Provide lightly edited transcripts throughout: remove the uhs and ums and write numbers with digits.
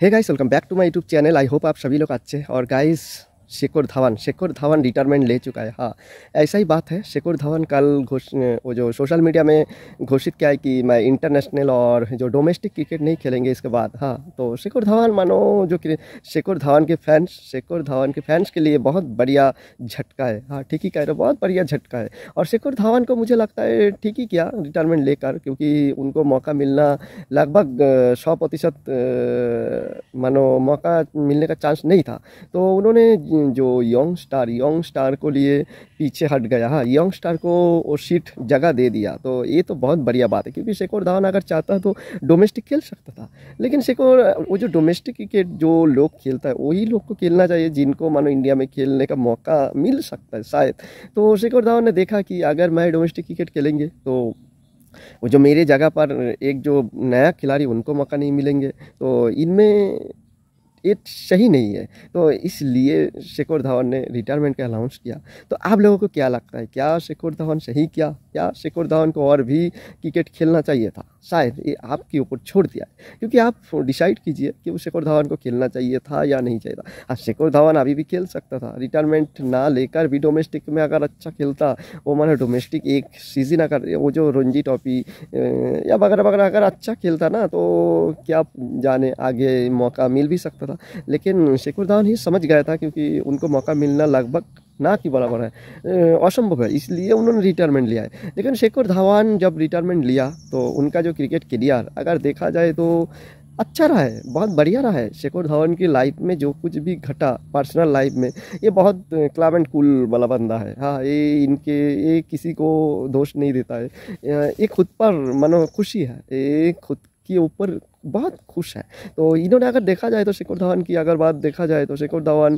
Hey guys, welcome back to my YouTube channel. I hope आप सभी लोग अच्छे हैं। और गाइस, शिखर धवन रिटायरमेंट ले चुका है। हाँ, ऐसा ही बात है। शिखर धवन कल वो जो सोशल मीडिया में घोषित किया है कि मैं इंटरनेशनल और जो डोमेस्टिक क्रिकेट नहीं खेलेंगे इसके बाद। हाँ, तो शिखर धवन मानो जो कि शिखर धवन के फैंस के लिए बहुत बढ़िया झटका है। हाँ, ठीक ही कह रहे हो, बहुत बढ़िया झटका है। और शिखर धवन को मुझे लगता है ठीक ही किया रिटायरमेंट लेकर, क्योंकि उनको मौका मिलना लगभग 100% मानो मौका मिलने का चांस नहीं था। तो उन्होंने जो यंग स्टार को लिए पीछे हट गया। हाँ, यंग स्टार को वो सीट जगह दे दिया, तो ये तो बहुत बढ़िया बात है। क्योंकि शिखर धवन अगर चाहता तो डोमेस्टिक खेल सकता था, लेकिन शिखर वो जो डोमेस्टिक क्रिकेट जो लोग खेलता है वही लोग को खेलना चाहिए जिनको मानो इंडिया में खेलने का मौका मिल सकता है शायद। तो शिखर धवन ने देखा कि अगर मैं डोमेस्टिक क्रिकेट खेलेंगे तो वो जो मेरे जगह पर एक जो नया खिलाड़ी उनको मौका नहीं मिलेंगे, तो इनमें ये सही नहीं है। तो इसलिए शिखर धवन ने रिटायरमेंट का अनाउंस किया। तो आप लोगों को क्या लगता है, क्या शिखर धवन सही किया? क्या शिखर धवन को और भी क्रिकेट खेलना चाहिए था? शायद ये आपके ऊपर छोड़ दिया है, क्योंकि आप डिसाइड कीजिए कि वो शिखर धवन को खेलना चाहिए था या नहीं चाहिए था। हाँ, शिखर धवन अभी भी खेल सकता था। रिटायरमेंट ना लेकर भी डोमेस्टिक में अगर अच्छा खेलता, वो मानो डोमेस्टिक एक सीजन अगर वो जो रणजी ट्रॉफी या वगैरह वगैरह अगर अच्छा खेलता ना, तो क्या जाने आगे मौका मिल भी सकता था। लेकिन शिखर धवन ही समझ गया था, क्योंकि उनको मौका मिलना लगभग ना कि बराबर है, असंभव है, इसलिए उन्होंने रिटायरमेंट लिया है। लेकिन शिखर धवन जब रिटायरमेंट लिया तो उनका जो क्रिकेट करियर अगर देखा जाए तो अच्छा रहा है, बहुत बढ़िया रहा है। शिखर धवन की लाइफ में जो कुछ भी घटा पर्सनल लाइफ में, ये बहुत क्लाम एंड कूल वाला बंदा है। हाँ, ये किसी को दोष नहीं देता है। ये खुद पर मानो खुशी है, ये खुद के ऊपर बहुत खुश है। तो इन्होंने अगर देखा जाए तो शिखर धवन की अगर बात देखा जाए तो शिखर धवन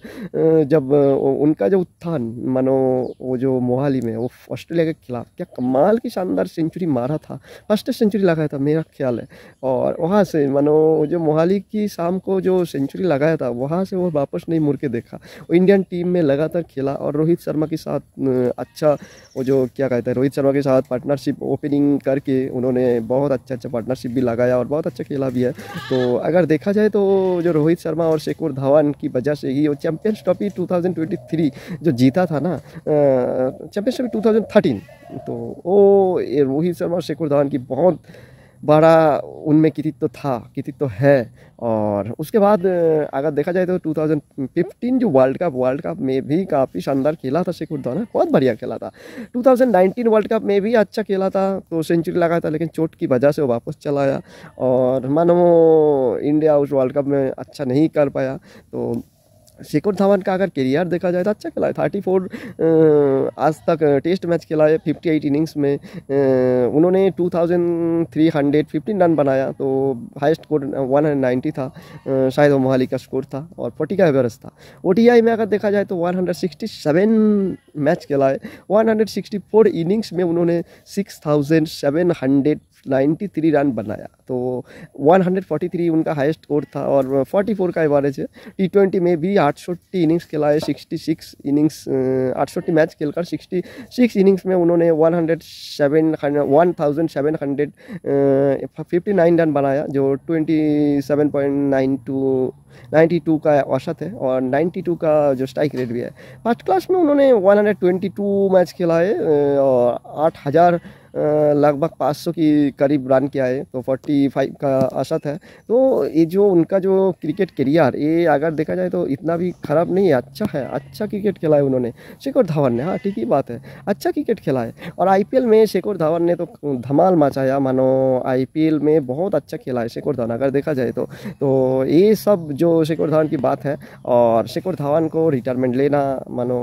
जब उनका जो उत्थान मानो वो जो मोहाली में वो ऑस्ट्रेलिया के खिलाफ क्या कमाल की शानदार सेंचुरी मारा था, फर्स्ट सेंचुरी लगाया था मेरा ख्याल है। और वहाँ से मानो जो मोहाली की शाम को जो सेंचुरी लगाया था, वहाँ से वो वापस नहीं मुड़ के देखा। वो इंडियन टीम में लगातार खेला और रोहित शर्मा के साथ अच्छा वो जो क्या कहता है, रोहित शर्मा के साथ पार्टनरशिप ओपनिंग करके उन्होंने बहुत अच्छा पार्टनरशिप भी लगाया और बहुत अच्छा खेला है। तो अगर देखा जाए तो जो रोहित शर्मा और शिखर धवन की वजह से ही वो चैंपियंस ट्रॉफी 2023 जो जीता था ना, चैंपियंस ट्रॉफी 2013, तो वो रोहित शर्मा और शिखर धवन की बहुत बड़ा उनमें कृतित्व है। और उसके बाद अगर देखा जाए तो 2015 जो वर्ल्ड कप में भी काफ़ी शानदार खेला था शिखर धवन, बहुत बढ़िया खेला था। 2019 वर्ल्ड कप में भी अच्छा खेला था, तो सेंचुरी लगाया था, लेकिन चोट की वजह से वो वापस चला आया और मानो इंडिया उस वर्ल्ड कप में अच्छा नहीं कर पाया। तो शिखर धवन का अगर करियर देखा जाए तो अच्छा खेला है। 34 आज तक टेस्ट मैच खेला है। 58 इनिंग्स में उन्होंने 2315 रन बनाया, तो हाईएस्ट स्कोर 190 था शायद, वो मोहाली का स्कोर था और 40 का एवरेज था। ओडीआई में अगर देखा जाए तो 167 मैच खेला है। 164 इनिंग्स में उन्होंने 6793 रन बनाया, तो 143 उनका हाईएस्ट स्कोर था और 44 का एवरेज है। T20 में भी 800 इनिंग्स खेला है। 800 मैच खेलकर 66 इनिंग्स में उन्होंने 1759 रन बनाया, जो 27.92 का औसत है और 92 का जो स्ट्राइक रेट भी है। फर्स्ट क्लास में उन्होंने 122 मैच खेला है और 8000 लगभग 500 की करीब रन किया है, तो 45 का औसत है। तो ये जो उनका जो क्रिकेट करियर, ये अगर देखा जाए तो इतना भी ख़राब नहीं है, अच्छा है। अच्छा क्रिकेट खेला है उन्होंने, शिखर धवन ने। हाँ, ठीक ही बात है, अच्छा क्रिकेट खेला है। और IPL में शिखर धवन ने तो धमाल मचाया, मानो IPL में बहुत अच्छा खेला है शिखर धवन अगर देखा जाए तो ये सब जो शिखर धवन की बात है। और शिखर धवन को रिटायरमेंट लेना मानो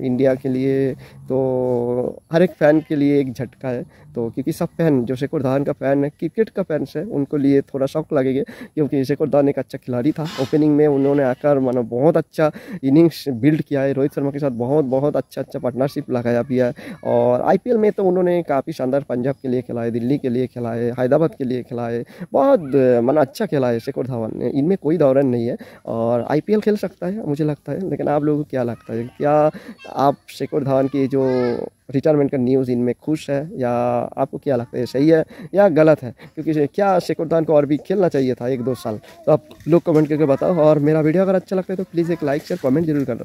इंडिया के लिए तो हर एक फ़ैन के लिए एक झटका है। तो क्योंकि सब फैन जो शिखर धवन का फ़ैन है, क्रिकेट का फैंस है, उनको लिए थोड़ा शौक लगेगा, क्योंकि शिखर धवन एक अच्छा खिलाड़ी था। ओपनिंग में उन्होंने आकर मानो बहुत अच्छा इनिंग्स बिल्ड किया है। रोहित शर्मा के साथ बहुत अच्छा पार्टनरशिप लगाया भी है। और IPL में तो उन्होंने काफ़ी शानदार पंजाब के लिए खिलाए, दिल्ली के लिए खिलाए, हैदराबाद के लिए खिलाए, बहुत मानो अच्छा खिला है शिखर धवन ने, इनमें कोई दौरान नहीं है। और IPL खेल सकता है मुझे लगता है। लेकिन आप लोगों को क्या लगता है, क्या आप शिखर धवन की जो रिटायरमेंट का न्यूज़ इनमें खुश है या आपको क्या लगता है, सही है या गलत है? क्योंकि क्या शिखर धवन को और भी खेलना चाहिए था 1-2 साल? तो आप लोग कमेंट करके बताओ, और मेरा वीडियो अगर अच्छा लगता है तो प्लीज़ एक लाइक शेयर कमेंट जरूर कर दो।